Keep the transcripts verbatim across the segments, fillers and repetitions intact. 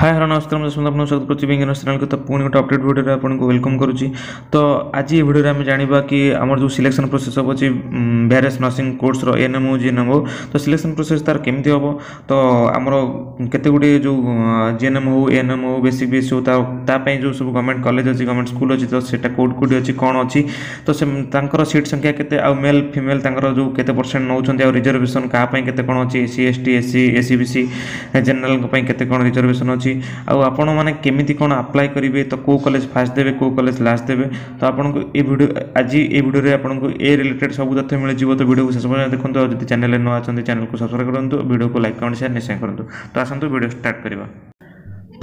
Hi hello नमस्कार मैं सुंदर अपना स्वागत करछि बेंगेनर चैनल को त पुनी गोटे अपडेट वीडियो रे आपन को वेलकम करूछि। तो आज ए वीडियो रे हम जानिबा कि हमर जो सिलेक्शन प्रोसेस होबो छि वेरियस नर्सिंग कोर्स रो एनएमओ जीएनएम तो सिलेक्शन प्रोसेस तार केमथि होबो तो हमर केते गुडी जो जीएनएम हो एनएम हो बेसिक बेस हो ता पई जो सब गवर्नमेंट कॉलेज अछि गवर्नमेंट स्कूल अछि तो सेटा कोड कोड अछि कोन अछि तो से तांकर सीट संख्या केते आ मेल फीमेल तांकर जो केते परसेंट नौ छथि आ रिजर्वेशन का पई केते कोन अछि SC ST SC SCBC general पई केते कोन रिजर्वेशन अछि आउ आपण माने केमिति कोन अप्लाई करिवे तो को कॉलेज फास्ट देबे को कॉलेज लास्ट देबे तो आपण को ए वीडियो आज ए वीडियो रे आपण को ए रिलेटेड सब तथ्य मिल जीवो तो वीडियो को शेष पर्यंत देखंतु जदि चैनल न आछन चैनल को सब्सक्राइब करंतु वीडियो को लाइक कमेंट शेयर निश्चय करंतु। तो आसंतु वीडियो स्टार्ट करिवा।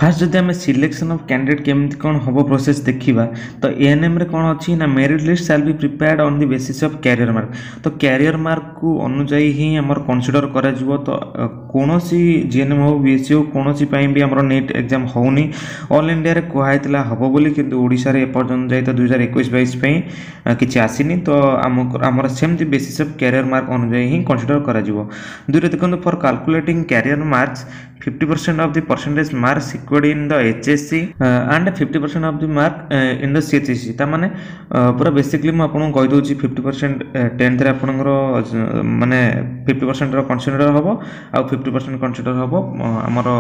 फास्ट जदि आम सिलेक्शन ऑफ कैंडिडेट केमती कौन हम प्रोसेस देखा तो एएनएम रे कौन अच्छी ना मेरिट लिस्ट साल भी prepared on the basis of career mark तो कैरियर मार्क को अनुजाई ही हमर कंसीडर करा जीवो तो कोनोसी जीएनएम हो बीएससी हो कोनोसी पाइम भी हमर नेट एग्जाम होउनी ऑल इंडिया रे कोहाइतला हबो बोली किंतु ओडिसा रे एपर्यंत जाय त दो हज़ार इक्कीस बाईस पे किछि आसीनी तो हमर सेमती बेसिस ऑफ कैरियर मार्क अनुजाई ही कंसीडर करा जीवो। दुरे देखन for calculating career marks fifty percent of the percentage mark secured in the H S C uh, and fifty percent of the mark uh, in the C A C ता माने पूरा basically म आपन कहि दउची fifty percent tenth रे आपन माने fifty percent रो consider हबो आ fifty percent कंसीडर हबो हमरो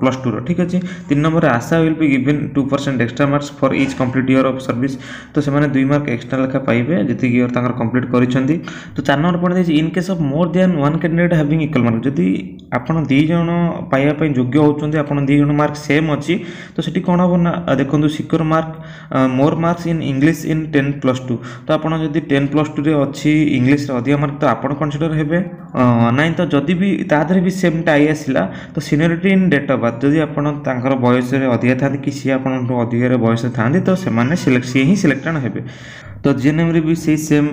प्लस टू रो ठीक अछि। तीन नंबर आशा will be given two percent extra marks for each complete year of service तो से माने दो मार्क एक्स्ट्रा लखा पाइबे जति ईयर तांकर कंप्लीट करिसथि। तो चार नंबर पड दे in case of more than one candidate having equal mark जति आपण दो जण पाया पय योग्य होचोंदे आपण दो जण मार्क सेम अछि तो सेठी कोन हो ना देखंतु secure mark more marks in English in ten plus two तो आपण जदी ten plus two रे अछि इंग्लिश रे अधिक मार्क तो आपण कंसीडर हेबे नाही तो जदी भी तादर भी सेम टाई आसीला तो seniority in date of birth जदी आपण तांकर वयस रे अधिक थांदी कि से आपण अधिक रे वयस थांदी तो से माने सिलेक्शन ही सिलेक्टेड हेबे। तो जीएनएम रे भी से same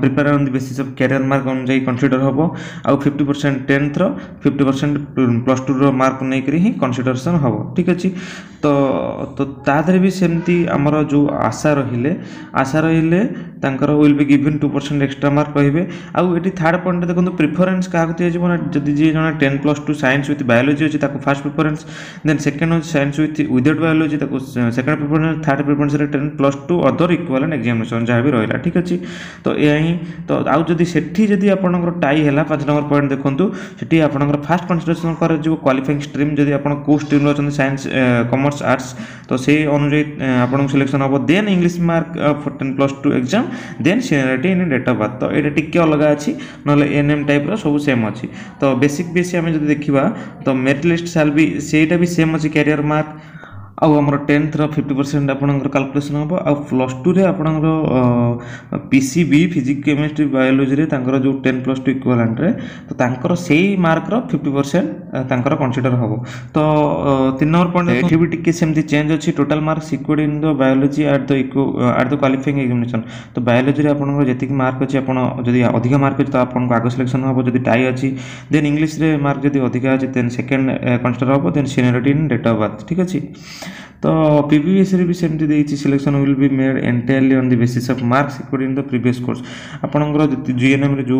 prepare on the basis of career mark अनुसार कंसीडर होबो आ fifty percent tenth रो fifty percent plus two रो मार्क नै करी ही कंसीडरेशन होबो ठीक अछि। तो तो तादर भी सेमती हमर जो आशा रहिले आशा रहिले तांकर will be given two percent extra mark कहिबे आ एटी थर्ड पॉइंट देखंतु प्रेफरेंस काहक दिया जबो जदी जे जणा ten plus two science with biology अछि ताको first preference then second science with without biology ताको सेकंड प्रेफरेंस थर्ड प्रेफरेंस रे ten plus two other equivalent examination जाबी रहला ठीक अछि। तो एही तो आउ जदी सेठी जदी आपनकर टाई हैला पांच नंबर पॉइंट देखंतु सेठी आपनकर फर्स्ट कंसीडरेशन कर जो क्वालिफाइंग स्ट्रीम जदी आपन को स्ट्रीम रहन साइंस कॉमर्स आर्ट्स तो से अनुसार आपन सिलेक्शन होबो then English mark ten plus two exam then seniority in date of birth तो एटा टिके अलग अछि नले एनएम टाइप रो सब सेम अछि। तो बेसिक बेसी हम जदी देखिबा तो मेरिट लिस्ट साल भी सेटा भी सेम अछि कैरियर मार्क आउ हमर tenth रो fifty percent आपनकर कैलकुलेशन होबो आ प्लस टू रे आपनकर पीसीबी फिजिक्स केमिस्ट्री बायोलॉजी रे तांकर जो ten plus two इक्वलेंट रे तो तांकर सेही मार्क रो fifty percent तांकर कंसीडर होबो। तो तीन नंबर पॉइंट एठी भी टिके सेमती चेंज अछि total mark secured in the biology at the at the qualifying examination तो बायोलॉजी रे आपनकर जतिक मार्क अछि आपण जदि अधिक मार्क अछि त आपनको आगो सिलेक्शन होबो जदि टाई अछि देन इंग्लिश रे मार्क जदि अधिक अछि देन सेकंड कंसीडर होबो then seniority in date of birth ठीक अछि। तो पीपीवीएस रे भी सेमती देछि selection will be made entirely on the basis of marks secured in the previous course आपनकर जति जीएनएम रे जो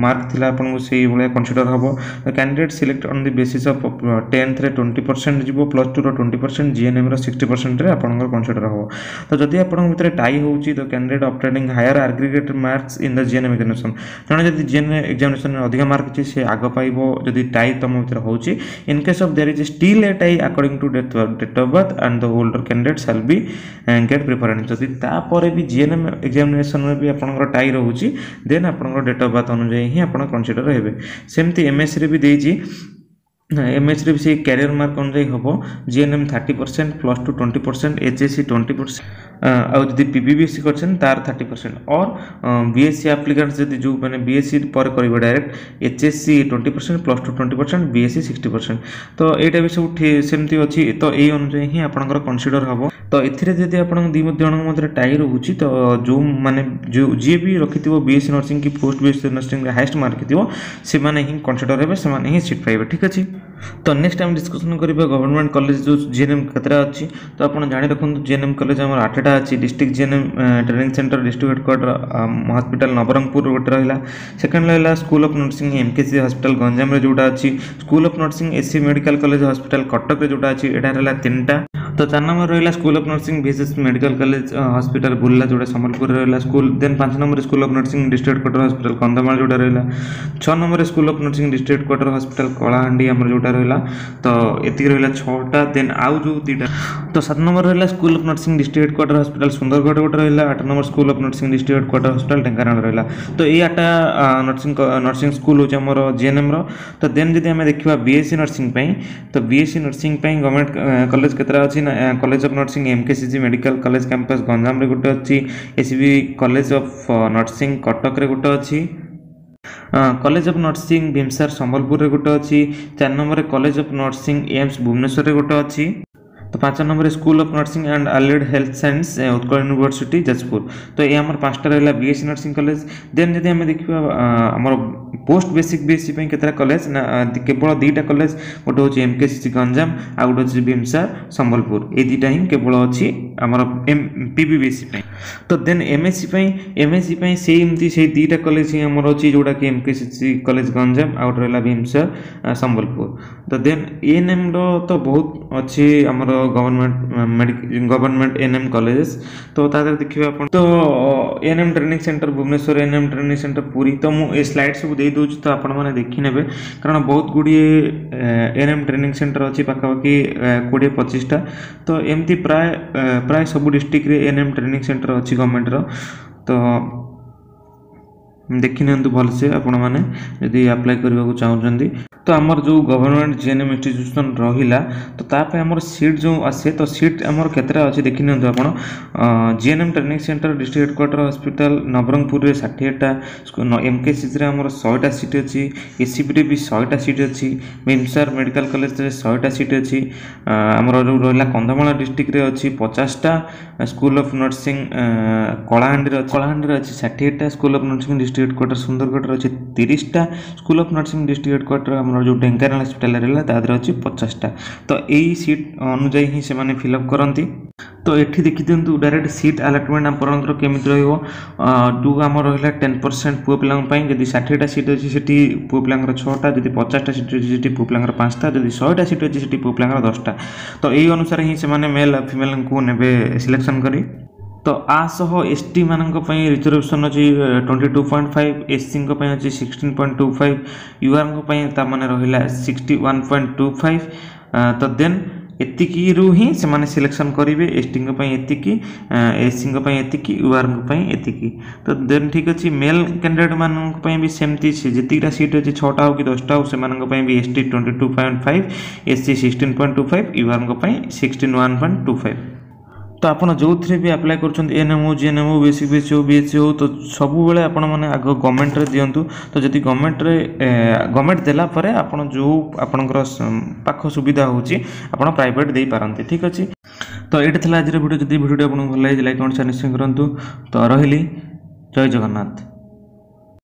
मार्क थिला आपन को सेही भले कंसीडर हबो candidate select on the basis of tenth रे twenty percent जिवो प्लस टू रो twenty percent जीएनएम रो sixty percent रे आपनकर कंसीडर हबो। तो जति आपन भीतर टाई होउची तो candidate obtaining higher aggregate marks in the GNM examination जने जति जीएनएम एग्जामिनेशन रे अधिक मार्क छि से आगो पाइबो जति टाई तम भीतर होउची in case of there is still a tie according to date of and the older candidates shall be and get preference जदि तापरे भी जीएनएम एग्जामिनेशन में भी आपनकर टाई रहउची देन आपनकर डेट ऑफ बर्थ अनुसार ही आपन कंसीडर हेबे। सेमती एमएस रे भी देजी एमएस रे भी से कैरियर मार्क अनुसार होबो GNM thirty percent plus two twenty percent HSC twenty percent आ जदि पीपीबीएससी करछन तार thirty percent और बीएससी एप्लिकेंट्स जदि जो माने बीएससी पर करबो direct HSC twenty percent plus two twenty percent BSc sixty percent तो एटा भी सब सेमती अछि तो एई अनुसार ही आपनकर कंसीडर हबो। तो एथिरे जदि आपन दि मध्यन मधे टाई रहउची तो जो माने जो जे भी रखितिबो बीएससी नर्सिंग की post BSc nursing highest mark कितिबो से माने ही कंसीडर हेबे से माने ही सीट पाइबे ठीक अछि। तो नेक्स्ट टाइम डिस्कसन करेंगे गवर्नमेंट कॉलेज जो जीएनएम कतरा अच्छी तो आप जानी रखुद जीएनएम कॉलेज आम आठटा अच्छी district GNM training centre district headquarter hospital Nabarangpur गोटे रहा सेकेंड रहा school of nursing MKC hospital Ganjam जोटा अच्छी school of nursing SC medical college hospital Cuttack जोटा अच्छी एटा रहा तीन टा तो चार नंबर रहा school of nursing BSS medical college hospital Burla जोटा संबलपुर रहा स्कूल देन पांच number school of nursing district headquarter hospital Kandhamal जोटा रहा छः number school of nursing district headquarter hospital Kalahandi आम जोटा रहा तो ये रहा छटा देन आउ जो दीटा तो सात नंबर रहा school of nursing district headquarter hospital Sundargarh गोटे रहा आठ number school of nursing district headquarter hospital Dhenkanal रहा तो ये आठटा नर्सिंग नर्सिंग स्कूल होचे हमर जीएनएम रो तो देन जदि आमे देखिबा बीएससी नर्सिंग पई तो बीएससी नर्सिंग पई गवर्नमेंट कॉलेज केतरा अछि college of nursing MKCG medical college campus Ganjam रे गोटे अछि ACB college of nursing Cuttack रे गोटे अछि college of nursing Bhimsar Sambalpur रे गोटे अछि चार number college of nursing AIIMS Bhubaneswar रे गोटे अछि तो पाँच number school of nursing and allied health science Utkal university Jajpur तो ये आमर पांचटा रहा बीएससी नर्सिंग कॉलेज देन जब आम देखा आमर पोस्ट बेसिक बीएससी पे केतरा कॉलेज ना केवल दुईटा कॉलेज गोटे हूँ एमकेसीसी गंजाम आ गोटे हूँ भीमसार संबलपुर ये दुईटा ही केवल अच्छी आमर एम पीपीवीएस तो देन एमएससी एमएससी से दुईटा कॉलेज ही आमर अच्छी जोटा कि एमकेसीसी कॉलेज गंजाम आ गोटे रहा भीमसार संबलपुर तो देन एएनएम रो बहुत अच्छी आमर गवर्नमेंट गवर्नमेंट एएनएम कॉलेजेस तो देखिए आप तो ANM training centre Bhubaneswar ANM training centre Puri तो मुझे स्लाइड सब दे दूँ तो आपने देखने कारण बहुत गुड़े एएनएम ट्रेनिंग सेंटर अच्छी पखापाखि कोड़े पचिशटा तो एमती प्राय प्राय सब डिस्ट्रिक्ट एएनएम ट्रेनिंग सेंटर अच्छी गवर्नमेंट तो देखि नियंतु भलसे आपण माने यदि अप्लाई करबा को चाहउचंदी तो आमर जो गवर्नमेंट जीएनएम इंस्टीट्यूशन रहिला तो तापे आमर सीट जो आसे तो सीट आमर केतरा अछि देखि नियंतु आपण GNM training centre district headquarter hospital Nabarangpur रे साठ टा एमकेसीसी रे आमर सौ टा सीट अछि एसीबी रे भी सौ टा सीट अछि भीमसार मेडिकल कॉलेज रे सौ टा सीट अछि आमर जो रहिला कंधमाल डिस्ट्रिक्ट रे अछि पचास टा स्कूल ऑफ नर्सिंग कोलाहांडी रे कोलाहांडी रे अछि साठ टा school of nursing district headquarter Sundargarh अच्छे तीस टा school of nursing district headquarter आम जो ढेंकानाल हॉस्पिटल रहा तादर अच्छी पचास टा तो यही सीट अनुजाई ही से माने फिलअप करती तो ये देखी दिखाँ डायरेक्ट सीट आलाटमेंट आपर केमी रो आम रहा टेन परसेंट पुओ पाई जब षाठीटा सीट अच्छी से पुओ पिलांर छटा जब पचासटा सीट अच्छी से पुओ पिलांर पाँचटा जब शहेटा सीट अच्छी से पुओ पिलांर दसटा तो यही अनुसार ही से मेल फिमेल को ने सिलेक्शन करी तो आसह एस टी मानक रिजर्वेशन अच्छी twenty two point five S C अच्छी sixteen point two five UR ताने रहा sixty one point two five तो देन एतिकु ही से सिलेक्शन करेंगे एस टी एति एस सी एति यूआर एति तो देन ठीक अच्छे मेल कैंडिडेट मानी भी सेमती जीटा सीट अच्छी छटा हो कि दसटा हो से भी S T twenty two point five S C sixteen point two five UR sixteen one point two five तो आपड़ जो थे भी आप्लाय कर एनएमओ जीएनएमओ बीएससी बीएससी हो बीएससी हो तो सब बेले आप आग गवर्नमेंट रे दिंतु तो जब गवर्नमेंट रे गवर्नमेंट देलापर आप जो आपणकर पाख सुविधा होगा प्राइवेट दे पारती ठीक अच्छे तो ये आज भिडियो जब भिडियो आपको भल लगे लाइक कमेंट शेयर निश्चय करूँ तो रही जय जगन्नाथ।